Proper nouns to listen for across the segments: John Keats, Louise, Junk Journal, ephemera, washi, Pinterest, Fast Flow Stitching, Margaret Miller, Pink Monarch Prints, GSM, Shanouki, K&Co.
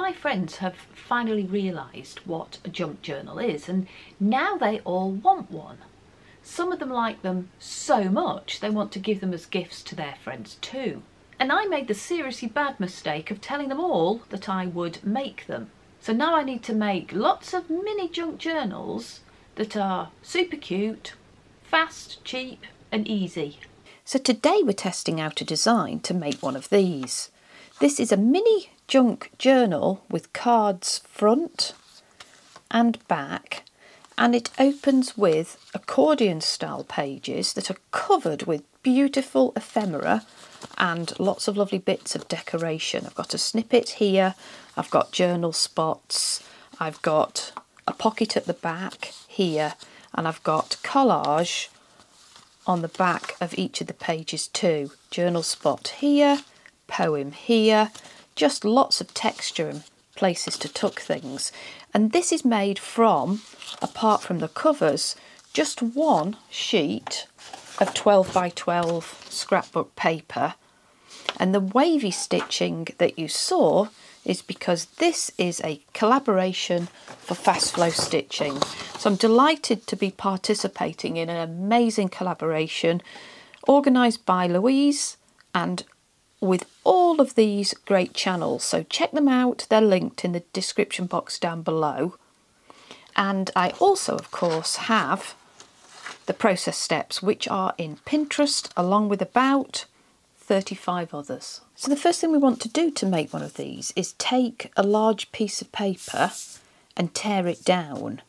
my friends have finally realised what a junk journal is, and now they all want one. Some of them like them so much they want to give them as gifts to their friends too. And I made the seriously bad mistake of telling them all that I would make them. So now I need to make lots of mini junk journals that are super cute, fast, cheap and easy. So today we're testing out a design to make one of these. This is a mini junk journal with cards front and back, and it opens with accordion style pages that are covered with beautiful ephemera and lots of lovely bits of decoration. I've got a snippet here, I've got journal spots, I've got a pocket at the back here, and I've got collage on the back of each of the pages too. Journal spot here, poem here, just lots of texture and places to tuck things. And this is made from, apart from the covers, just one sheet of 12 by 12 scrapbook paper. And the wavy stitching that you saw is because this is a collaboration for Fast Flow Stitching. So I'm delighted to be participating in an amazing collaboration organised by Louise and with all of these great channels. So check them out, they're linked in the description box down below. And I also, of course, have the process steps, which are in Pinterest, along with about 35 others. So the first thing we want to do to make one of these is take a large piece of paper and tear it down.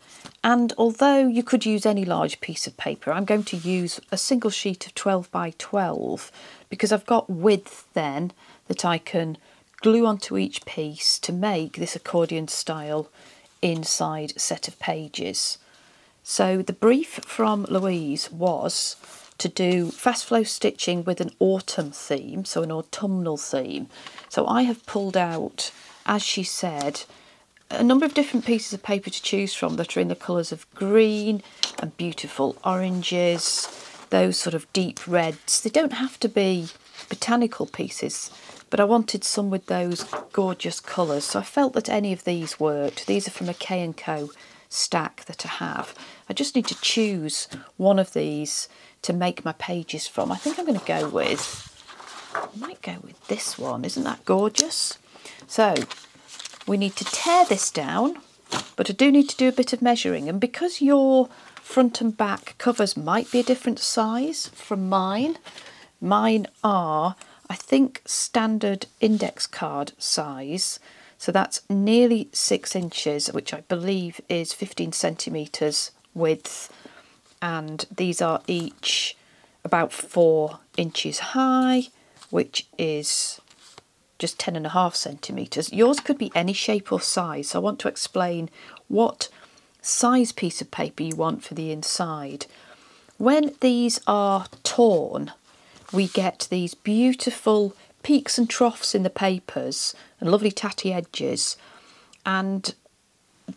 And although you could use any large piece of paper, I'm going to use a single sheet of 12 by 12 because I've got width then that I can glue onto each piece to make this accordion style inside set of pages. So the brief from Louise was to do fast flow stitching with an autumn theme, so an autumnal theme. So I have pulled out, as she said, a number of different pieces of paper to choose from that are in the colours of green and beautiful oranges, those sort of deep reds. They don't have to be botanical pieces, but I wanted some with those gorgeous colours, so I felt that any of these worked. These are from a K&Co stack that I have. I just need to choose one of these to make my pages from. I think I'm going to go with, I might go with this one. Isn't that gorgeous? So we need to tear this down, but I do need to do a bit of measuring. And because your front and back covers might be a different size from mine, mine are, I think, standard index card size. So that's nearly 6 inches, which I believe is 15 centimetres width. And these are each about 4 inches high, which is just 10.5 centimetres. Yours could be any shape or size, so I want to explain what size piece of paper you want for the inside. When these are torn, we get these beautiful peaks and troughs in the papers and lovely tatty edges, and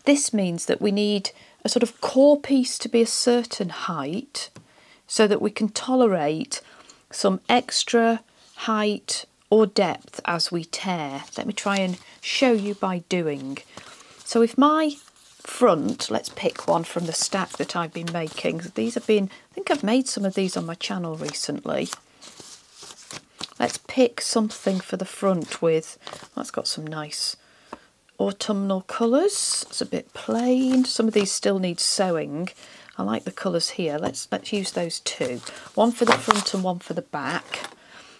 this means that we need a sort of core piece to be a certain height so that we can tolerate some extra height or depth as we tear. Let me try and show you by doing. So if my front, let's pick one from the stack that I've been making. These have been, I think I've made some of these on my channel recently. Let's pick something for the front with, that's got some nice autumnal colours. It's a bit plain. Some of these still need sewing. I like the colours here. Let's use those two. One for the front and one for the back.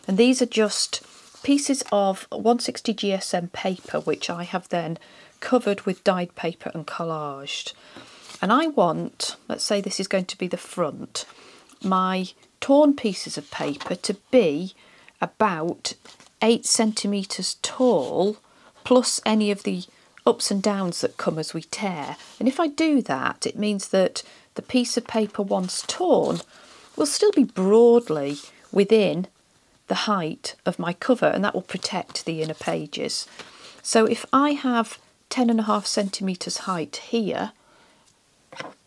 And these are just pieces of 160 GSM paper, which I have then covered with dyed paper and collaged. And I want, let's say this is going to be the front, my torn pieces of paper to be about 8 centimetres tall, plus any of the ups and downs that come as we tear. And if I do that, it means that the piece of paper once torn will still be broadly within the height of my cover, and that will protect the inner pages. So if I have 10.5 centimetres height here,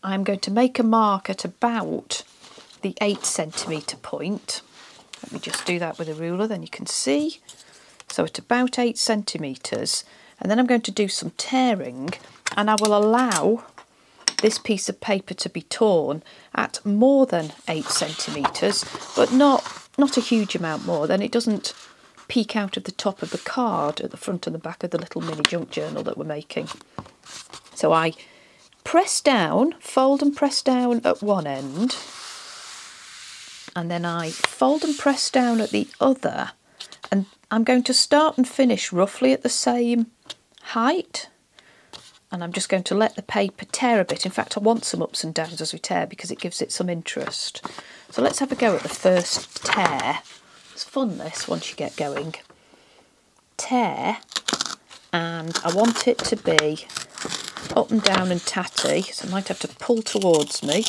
I'm going to make a mark at about the 8 centimetre point. Let me just do that with a ruler, then you can see. So at about 8 centimetres, and then I'm going to do some tearing, and I will allow this piece of paper to be torn at more than 8 centimetres, but not a huge amount more. Then it doesn't peek out of the top of the card at the front and the back of the little mini junk journal that we're making. So I press down, fold and press down at one end, and then I fold and press down at the other, and I'm going to start and finish roughly at the same height. And I'm just going to let the paper tear a bit. In fact, I want some ups and downs as we tear because it gives it some interest. So let's have a go at the first tear. It's fun, this, once you get going. Tear, and I want it to be up and down and tatty, so I might have to pull towards me,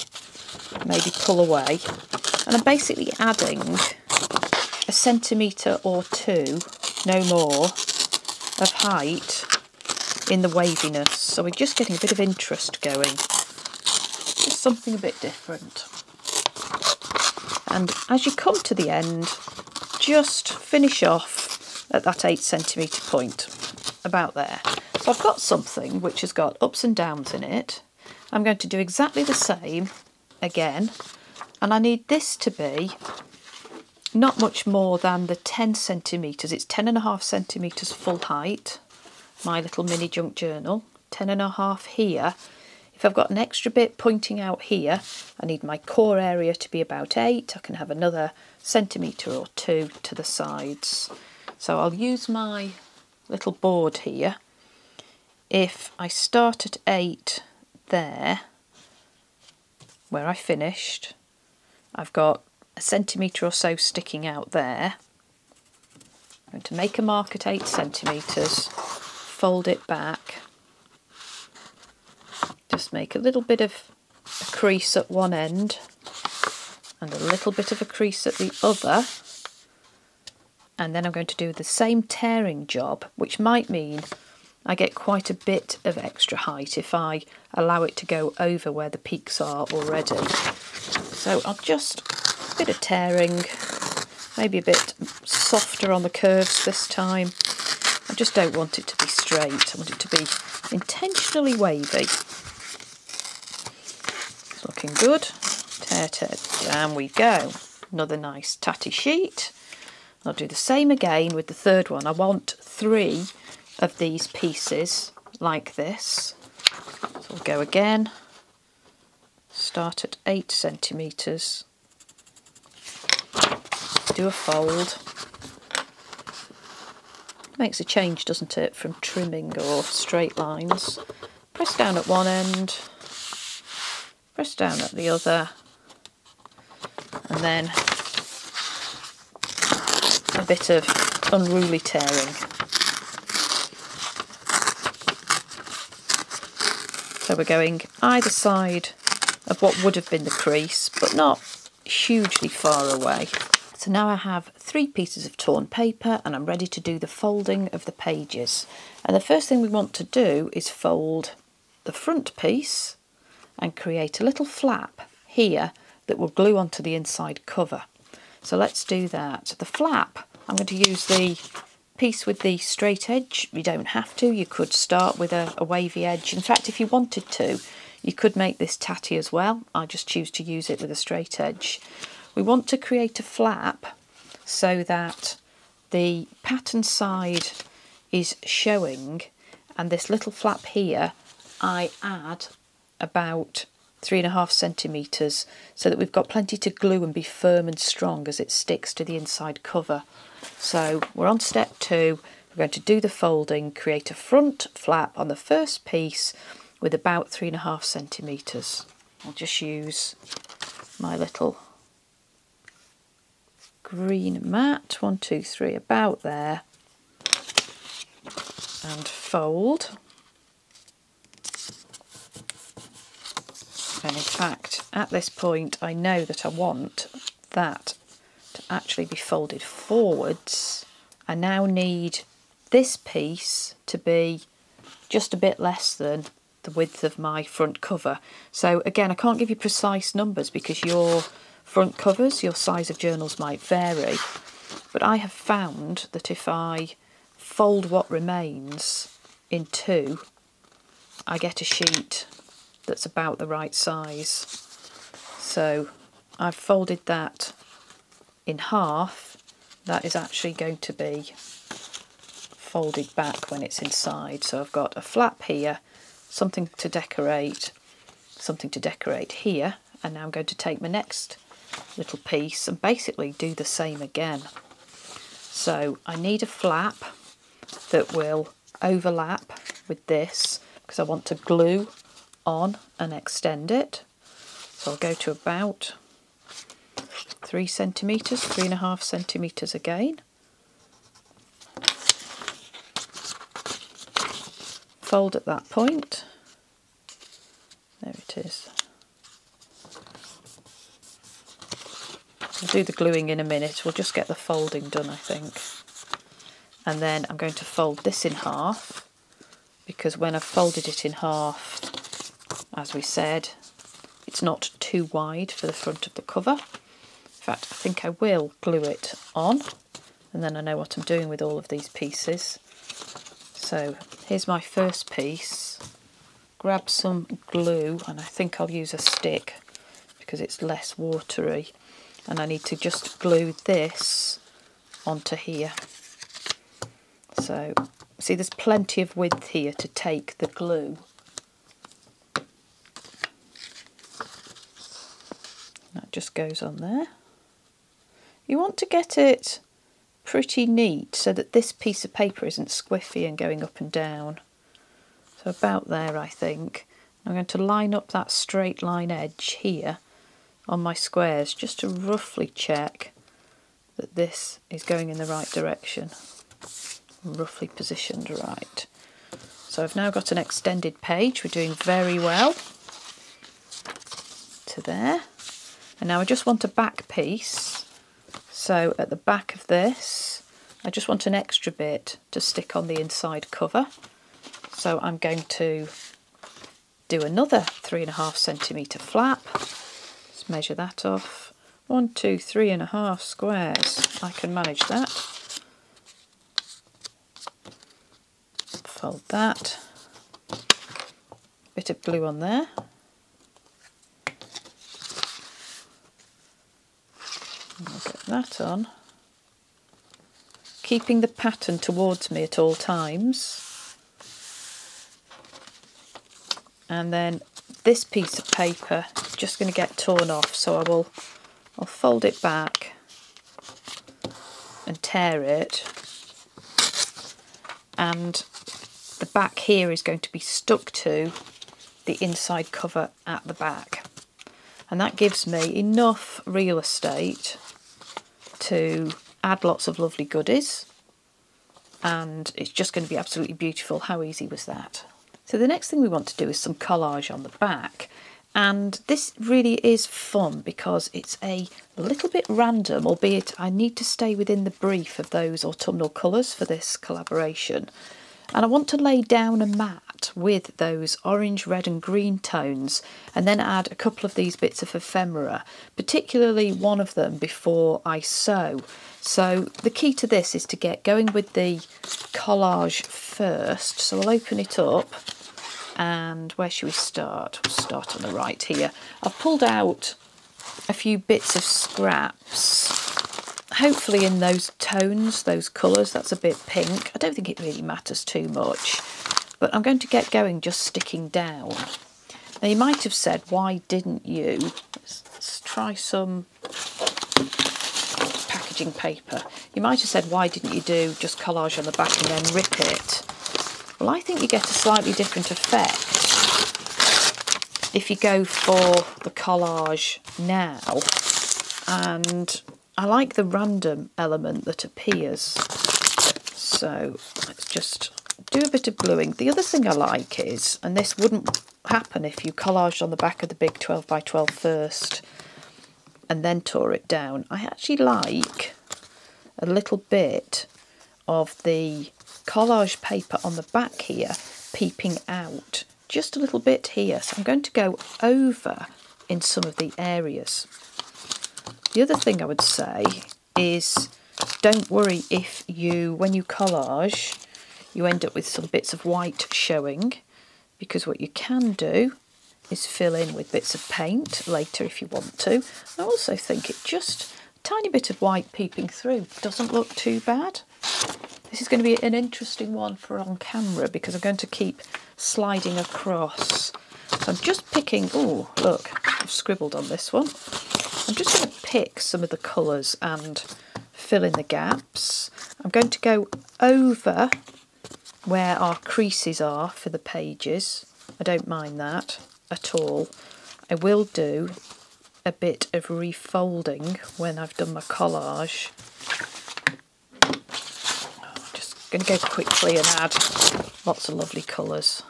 maybe pull away. And I'm basically adding a centimetre or two, no more, of height in the waviness, so we're just getting a bit of interest going, just something a bit different. And as you come to the end, just finish off at that 8 centimetre point, about there. So I've got something which has got ups and downs in it. I'm going to do exactly the same again, and I need this to be not much more than the 10 centimetres. It's 10.5 centimetres full height, my little mini junk journal. 10.5 here. If I've got an extra bit pointing out here, I need my core area to be about 8. I can have another centimetre or two to the sides. So I'll use my little board here. If I start at 8 there, where I finished, I've got a centimetre or so sticking out there. I'm going to make a mark at 8 centimetres. Fold it back, just make a little bit of a crease at one end and a little bit of a crease at the other, and then I'm going to do the same tearing job, which might mean I get quite a bit of extra height if I allow it to go over where the peaks are already. So I'll just a bit of tearing, maybe a bit softer on the curves this time. I just don't want it to be straight, I want it to be intentionally wavy. It's looking good. Tear, tear, down we go. Another nice tatty sheet. I'll do the same again with the third one. I want 3 of these pieces like this. So we'll go again. Start at 8 centimetres. Do a fold. Makes a change, doesn't it, from trimming or straight lines. Press down at one end, press down at the other, and then a bit of unruly tearing. So we're going either side of what would have been the crease, but not hugely far away. So now I have 3 pieces of torn paper and I'm ready to do the folding of the pages. And the first thing we want to do is fold the front piece and create a little flap here that will glue onto the inside cover. So let's do that. The flap, I'm going to use the piece with the straight edge. You don't have to, you could start with a wavy edge. In fact, if you wanted to, you could make this tatty as well. I just choose to use it with a straight edge. We want to create a flap so that the pattern side is showing, and this little flap here I add about 3.5 centimetres so that we've got plenty to glue and be firm and strong as it sticks to the inside cover. So we're on step 2, we're going to do the folding, create a front flap on the first piece with about 3.5 centimetres. I'll just use my little green mat, 1, 2, 3, about there, and fold. And in fact, at this point, I know that I want that to actually be folded forwards. I now need this piece to be just a bit less than the width of my front cover. So again, I can't give you precise numbers because your front covers, your size of journals might vary, but I have found that if I fold what remains in two, I get a sheet that's about the right size. So I've folded that in half. That is actually going to be folded back when it's inside. So I've got a flap here, something to decorate here, and now I'm going to take my next little piece and basically do the same again. So I need a flap that will overlap with this because I want to glue on and extend it. So I'll go to about 3 centimetres, 3.5 centimetres again. Fold at that point. There it is. I'll do the gluing in a minute, we'll just get the folding done, I think. And then I'm going to fold this in half, because when I've folded it in half, as we said, it's not too wide for the front of the cover. In fact, I think I will glue it on, and then I know what I'm doing with all of these pieces. So here's my first piece. Grab some glue, and I think I'll use a stick because it's less watery. And I need to just glue this onto here. So, see, there's plenty of width here to take the glue. That just goes on there. You want to get it pretty neat so that this piece of paper isn't squiffy and going up and down. So about there, I think. I'm going to line up that straight line edge here on my squares just to roughly check that this is going in the right direction, roughly positioned right. So I've now got an extended page, we're doing very well to there. And now I just want a back piece, so at the back of this I just want an extra bit to stick on the inside cover. So I'm going to do another 3.5 centimetre flap. Measure that off. 1, 2, 3.5 squares. I can manage that. Fold that. Bit of glue on there. And I'll get that on. Keeping the pattern towards me at all times. And then this piece of paper is just going to get torn off, so I'll fold it back and tear it, and the back here is going to be stuck to the inside cover at the back, and that gives me enough real estate to add lots of lovely goodies, and it's just going to be absolutely beautiful. How easy was that? So the next thing we want to do is some collage on the back, and this really is fun because it's a little bit random, albeit I need to stay within the brief of those autumnal colours for this collaboration. And I want to lay down a mat with those orange, red and green tones, and then add a couple of these bits of ephemera, particularly one of them before I sew. So the key to this is to get going with the collage first. So I'll open it up. And where should we start? We'll start on the right here. I've pulled out a few bits of scraps, hopefully in those tones, those colours. That's a bit pink. I don't think it really matters too much, but I'm going to get going just sticking down. Now you might have said, why didn't you? Let's try some packaging paper. You might have said, why didn't you do just collage on the back and then rip it? Well, I think you get a slightly different effect if you go for the collage now, and I like the random element that appears. So let's just do a bit of gluing. The other thing I like is, and this wouldn't happen if you collaged on the back of the big 12x12 first and then tore it down, I actually like a little bit of the collage paper on the back here peeping out just a little bit here, so I'm going to go over in some of the areas. The other thing I would say is, don't worry if you, when you collage, you end up with some bits of white showing, because what you can do is fill in with bits of paint later if you want to. I also think it just a tiny bit of white peeping through doesn't look too bad. This is going to be an interesting one for on camera because I'm going to keep sliding across. So I'm just picking, oh look, I've scribbled on this one. I'm just going to pick some of the colours and fill in the gaps. I'm going to go over where our creases are for the pages. I don't mind that at all. I will do a bit of refolding when I've done my collage. I'm just going to go quickly and add lots of lovely colours.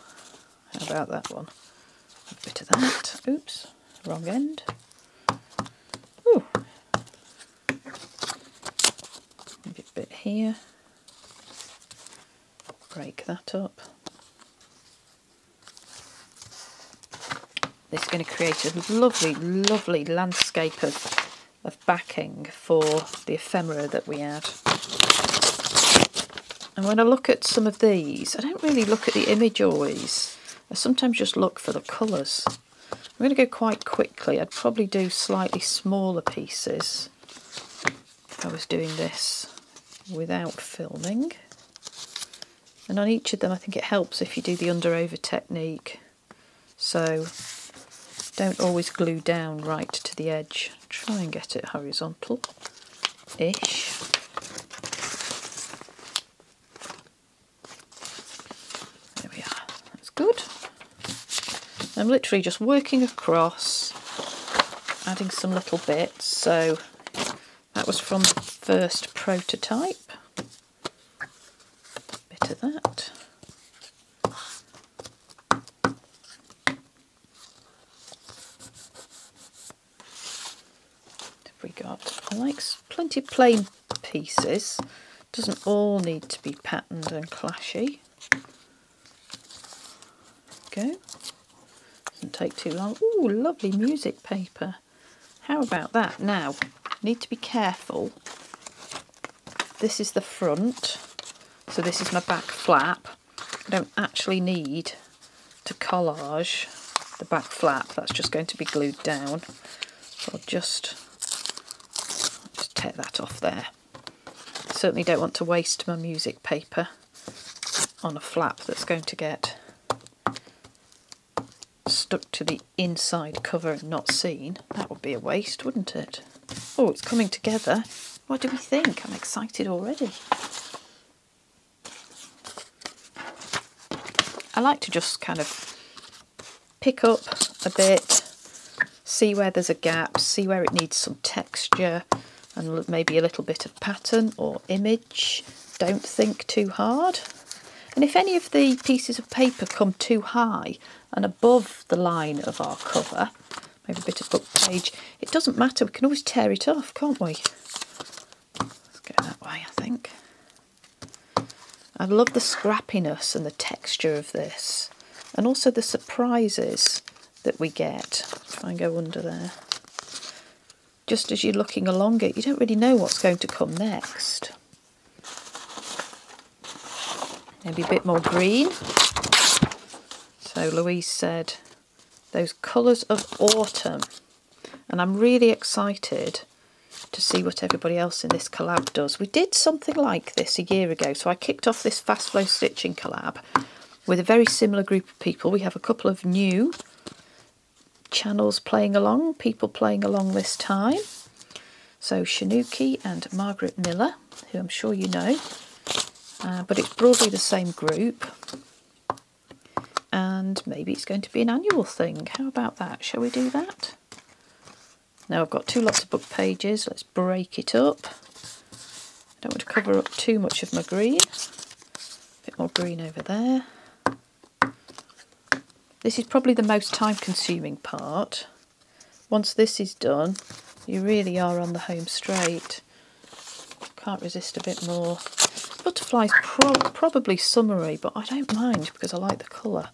How about that one? A bit of that. Oops, wrong end. Ooh. Maybe a bit here. Break that up. This is going to create a lovely, lovely landscape of backing for the ephemera that we add. And when I look at some of these, I don't really look at the image always. I sometimes just look for the colours. I'm going to go quite quickly. I'd probably do slightly smaller pieces if I was doing this without filming. And on each of them, I think it helps if you do the under-over technique. So don't always glue down right to the edge. Try and get it horizontal-ish. There we are. That's good. I'm literally just working across, adding some little bits. So that was from the first prototype. Of that. Have we got? I like plenty of plain pieces. Doesn't all need to be patterned and clashy. Go. Doesn't take too long. Ooh, lovely music paper. How about that? Now, need to be careful. This is the front. So this is my back flap. I don't actually need to collage the back flap. That's just going to be glued down. So I'll just take that off there. Certainly don't want to waste my music paper on a flap that's going to get stuck to the inside cover and not seen. That would be a waste, wouldn't it? Oh, it's coming together. What do we think? I'm excited already. I like to just kind of pick up a bit, see where there's a gap, see where it needs some texture and maybe a little bit of pattern or image. Don't think too hard. And if any of the pieces of paper come too high and above the line of our cover, maybe a bit of book page, it doesn't matter. We can always tear it off, can't we? Let's go that way, I think. I love the scrappiness and the texture of this, and also the surprises that we get. Try and go under there. Just as you're looking along it, you don't really know what's going to come next. Maybe a bit more green. So Louise said, those colours of autumn. And I'm really excited to see what everybody else in this collab does. We did something like this a year ago, so I kicked off this Fast Flow Stitching collab with a very similar group of people. We have a couple of new channels playing along, people playing along this time. So Shanouki and Margaret Miller, who I'm sure you know, but it's broadly the same group. And maybe it's going to be an annual thing. How about that? Shall we do that? Now I've got two lots of book pages, let's break it up. I don't want to cover up too much of my green. A bit more green over there. This is probably the most time-consuming part. Once this is done, you really are on the home straight. Can't resist a bit more. Butterfly's probably summery, but I don't mind because I like the colour.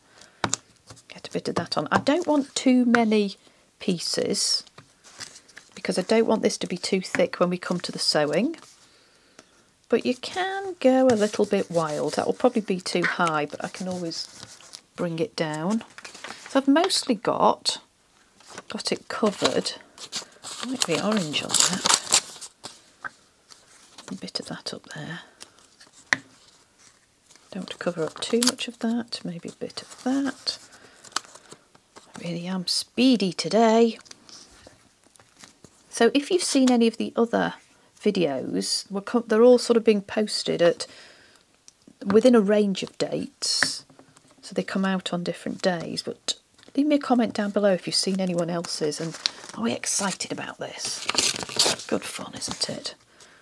Get a bit of that on. I don't want too many pieces, because I don't want this to be too thick when we come to the sewing, but you can go a little bit wild. That will probably be too high, but I can always bring it down. So I've mostly got it covered. Might be orange on that. A bit of that up there. Don't want to cover up too much of that. Maybe a bit of that. I really am speedy today. So if you've seen any of the other videos, they're all sort of being posted at within a range of dates, so they come out on different days, but leave me a comment down below if you've seen anyone else's and are we excited about this? Good fun, isn't it?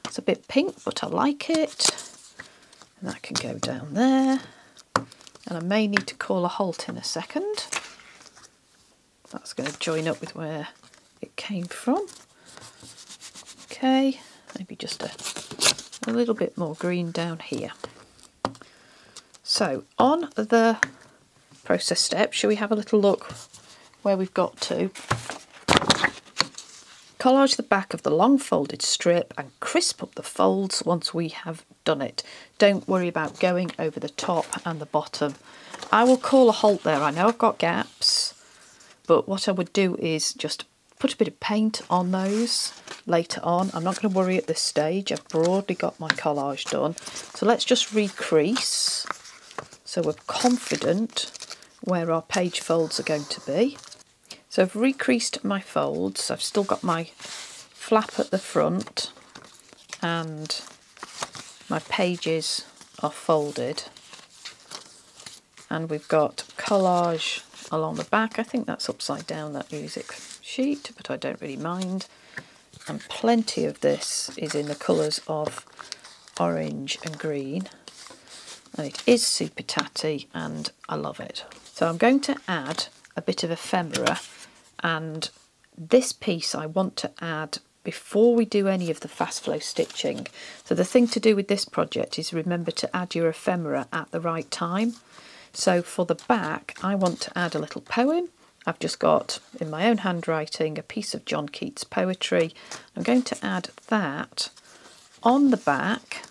It's a bit pink, but I like it. And that can go down there, and I may need to call a halt in a second. That's going to join up with where it came from. Okay, maybe just a little bit more green down here. So on the process step, shall we have a little look where we've got to? Collage the back of the long folded strip and crisp up the folds once we have done it. Don't worry about going over the top and the bottom. I will call a halt there. I know I've got gaps, but what I would do is just put a bit of paint on those later on. I'm not going to worry at this stage. I've broadly got my collage done. So let's just re-crease so we're confident where our page folds are going to be. So I've re-creased my folds. I've still got my flap at the front and my pages are folded. And we've got collage along the back. I think that's upside down, that music sheet, but I don't really mind, and plenty of this is in the colours of orange and green, and it is super tatty and I love it. So I'm going to add a bit of ephemera, and this piece I want to add before we do any of the fast flow stitching. So the thing to do with this project is remember to add your ephemera at the right time. So for the back I want to add a little poem. I've just got, in my own handwriting, a piece of John Keats' poetry. I'm going to add that on the back.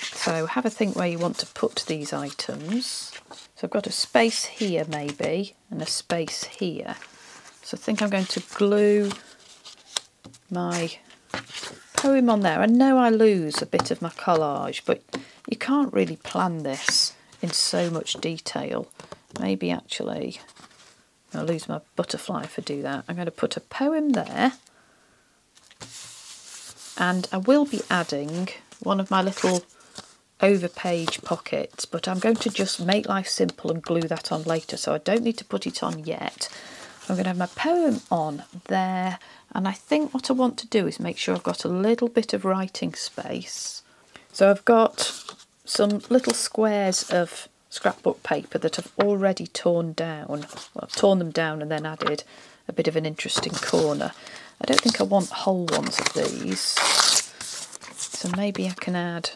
So have a think where you want to put these items. So I've got a space here maybe, and a space here. So I think I'm going to glue my poem on there. I know I lose a bit of my collage, but you can't really plan this in so much detail. Maybe actually, I'll lose my butterfly if I do that. I'm going to put a poem there, and I will be adding one of my little overpage pockets, but I'm going to just make life simple and glue that on later, so I don't need to put it on yet. I'm going to have my poem on there, and I think what I want to do is make sure I've got a little bit of writing space. So I've got some little squares of scrapbook paper that I've already torn down. Well, I've torn them down and then added a bit of an interesting corner. I don't think I want whole ones of these, so maybe I can add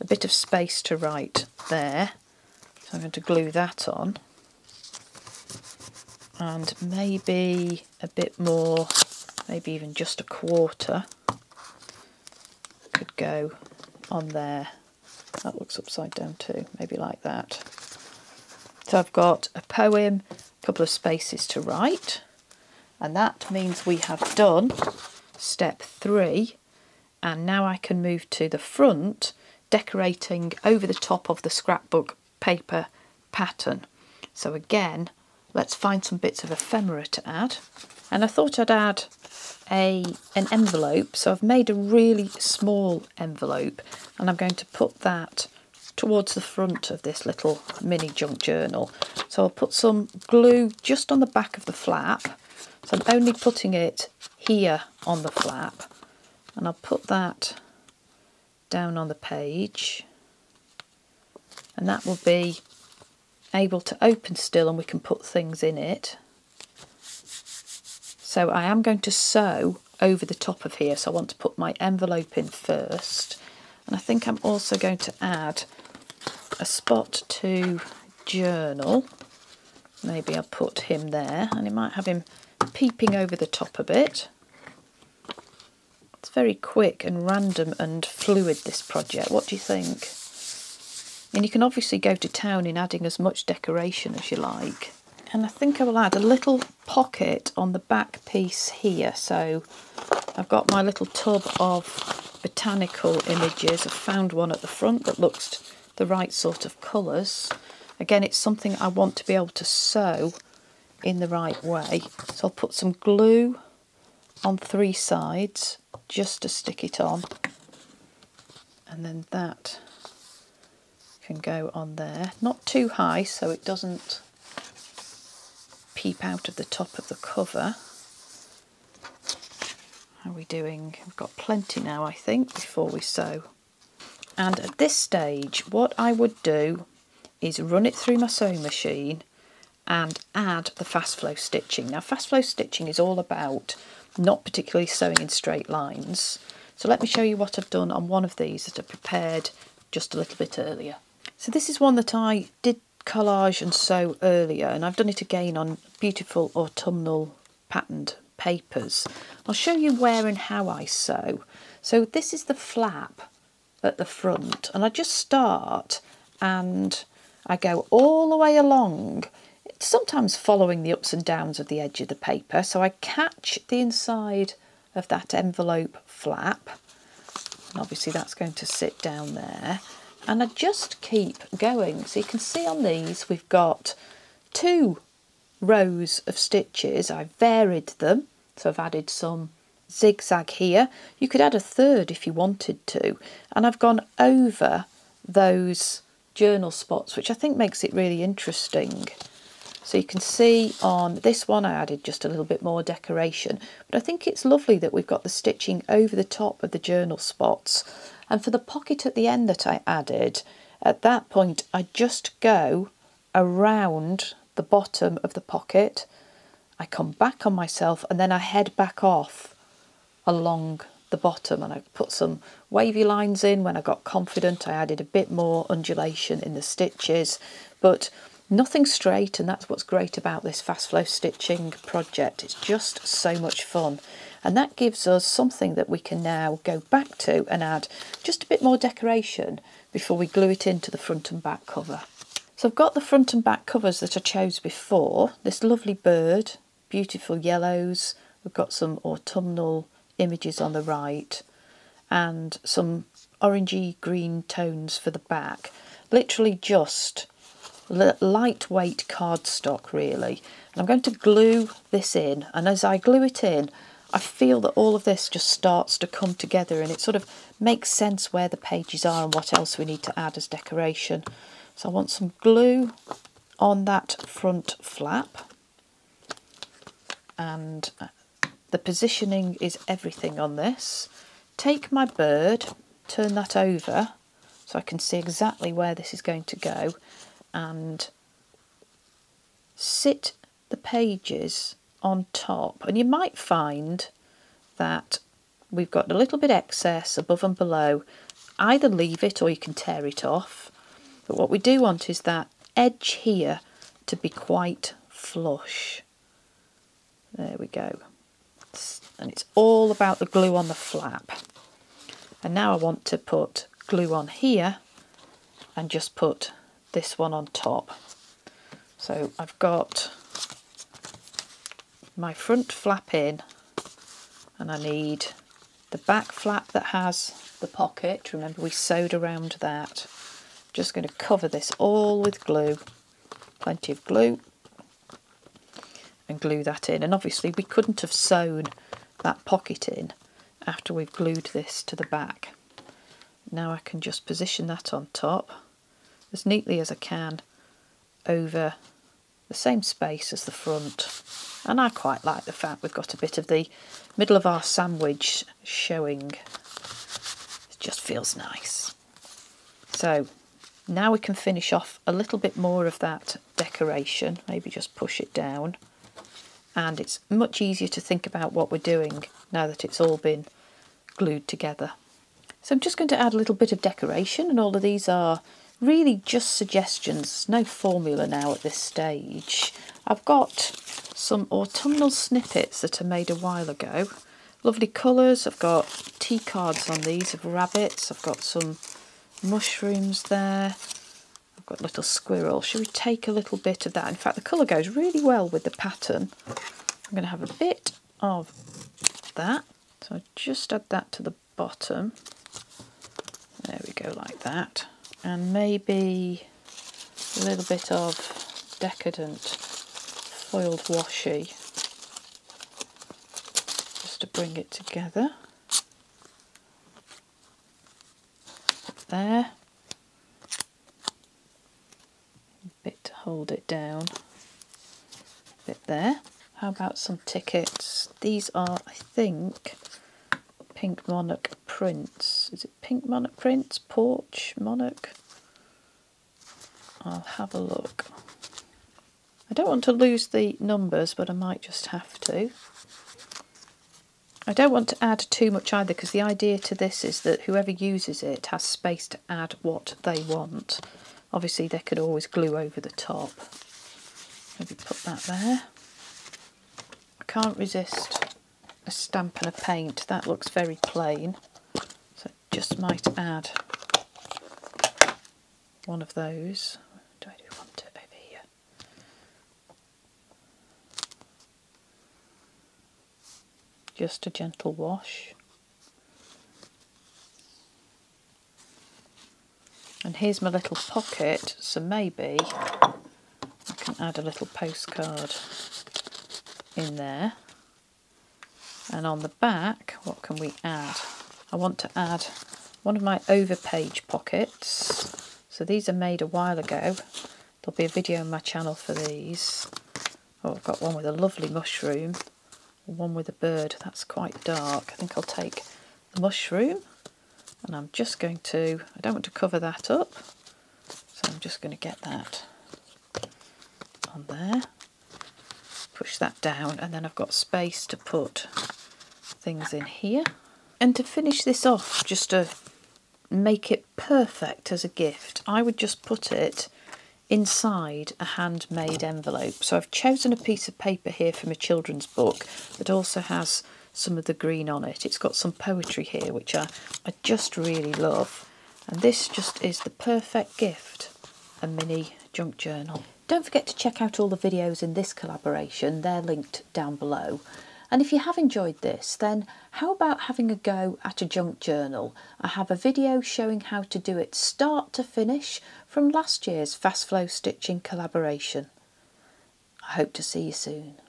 a bit of space to write there. So I'm going to glue that on, and maybe a bit more, maybe even just a quarter could go on there. That looks upside down too, maybe like that. So I've got a poem, a couple of spaces to write, and that means we have done step 3, and now I can move to the front, decorating over the top of the scrapbook paper pattern. So again, let's find some bits of ephemera to add. And I thought I'd add an envelope, so I've made a really small envelope, and I'm going to put that towards the front of this little mini junk journal. So I'll put some glue just on the back of the flap, so I'm only putting it here on the flap, and I'll put that down on the page, and that will be able to open still and we can put things in it. So I am going to sew over the top of here, so I want to put my envelope in first. And I think I'm also going to add a spot to journal. Maybe I'll put him there, and it might have him peeping over the top a bit. It's very quick and random and fluid, this project. What do you think? And you can obviously go to town in adding as much decoration as you like. And I think I will add a little pocket on the back piece here. So I've got my little tub of botanical images. I've found one at the front that looks the right sort of colours. Again, it's something I want to be able to sew in the right way. So I'll put some glue on three sides just to stick it on. And then that can go on there. Not too high so it doesn't peep out of the top of the cover. How are we doing? We've got plenty now, I think, before we sew. And at this stage, what I would do is run it through my sewing machine and add the fast flow stitching. Now, fast flow stitching is all about not particularly sewing in straight lines. So let me show you what I've done on one of these that I prepared just a little bit earlier. So this is one that I did collage and sew earlier, and I've done it again on beautiful autumnal patterned papers. I'll show you where and how I sew. So this is the flap at the front, and I just start and I go all the way along, sometimes following the ups and downs of the edge of the paper. So I catch the inside of that envelope flap, and obviously that's going to sit down there. And I just keep going. So you can see on these we've got two rows of stitches. I've varied them, so I've added some zigzag here. You could add a third if you wanted to. And I've gone over those journal spots, which I think makes it really interesting. So you can see on this one I added just a little bit more decoration, but I think it's lovely that we've got the stitching over the top of the journal spots. And for the pocket at the end that I added, at that point I just go around the bottom of the pocket, I come back on myself, and then I head back off along the bottom. And I put some wavy lines in when I got confident. I added a bit more undulation in the stitches, but nothing straight, and that's what's great about this fast flow stitching project. It's just so much fun, and that gives us something that we can now go back to and add just a bit more decoration before we glue it into the front and back cover. So I've got the front and back covers that I chose before, this lovely bird, beautiful yellows, we've got some autumnal images on the right and some orangey green tones for the back. Literally just lightweight cardstock really, and I'm going to glue this in, and as I glue it in I feel that all of this just starts to come together and it sort of makes sense where the pages are and what else we need to add as decoration. So I want some glue on that front flap, and the positioning is everything on this. Take my bird, turn that over so I can see exactly where this is going to go, and sit the pages on top. And you might find that we've got a little bit excess above and below. Either leave it or you can tear it off, but what we do want is that edge here to be quite flush. There we go, and it's all about the glue on the flap. And now I want to put glue on here and just put this one on top. So I've got my front flap in, and I need the back flap that has the pocket. Remember, we sewed around that. Just going to cover this all with glue, plenty of glue, and glue that in. And obviously we couldn't have sewn that pocket in after we've glued this to the back. Now I can just position that on top as neatly as I can over the same space as the front. And I quite like the fact we've got a bit of the middle of our sandwich showing. It just feels nice. So now we can finish off a little bit more of that decoration, maybe just push it down, and it's much easier to think about what we're doing now that it's all been glued together. So I'm just going to add a little bit of decoration, and all of these are really just suggestions, no formula now at this stage. I've got some autumnal snippets that I made a while ago. lovely colours. I've got tea cards on these of rabbits. I've got some mushrooms there. I've got a little squirrel. Should we take a little bit of that? In fact, the colour goes really well with the pattern. I'm going to have a bit of that. So I just add that to the bottom. There we go, like that. And maybe a little bit of decadent foiled washi just to bring it together. There. A bit to hold it down. A bit there. How about some tickets? These are, I think, Pink Monarch Prints. Is it Pink Monarch Prints? Porch Monarch? I'll have a look. I don't want to lose the numbers, but I might just have to. I don't want to add too much either, because the idea to this is that whoever uses it has space to add what they want. Obviously they could always glue over the top. Maybe put that there. I can't resist a stamp and a paint. That looks very plain, so I just might add one of those. Do I do want it over here? Just a gentle wash. And here's my little pocket, so maybe I can add a little postcard in there. And on the back, what can we add? I want to add one of my overpage pockets. So these are made a while ago. There'll be a video on my channel for these. Oh, I've got one with a lovely mushroom, one with a bird. That's quite dark. I think I'll take the mushroom, and I'm just going to, I don't want to cover that up, so I'm just going to get that on there. Push that down, and then I've got space to put things in here. And to finish this off, just to make it perfect as a gift, I would just put it inside a handmade envelope. So I've chosen a piece of paper here from a children's book that also has some of the green on it. It's got some poetry here, which I just really love. And this just is the perfect gift, a mini junk journal. Don't forget to check out all the videos in this collaboration. They're linked down below. And if you have enjoyed this, then how about having a go at a junk journal? I have a video showing how to do it start to finish from last year's Fast Flow Stitching collaboration. I hope to see you soon.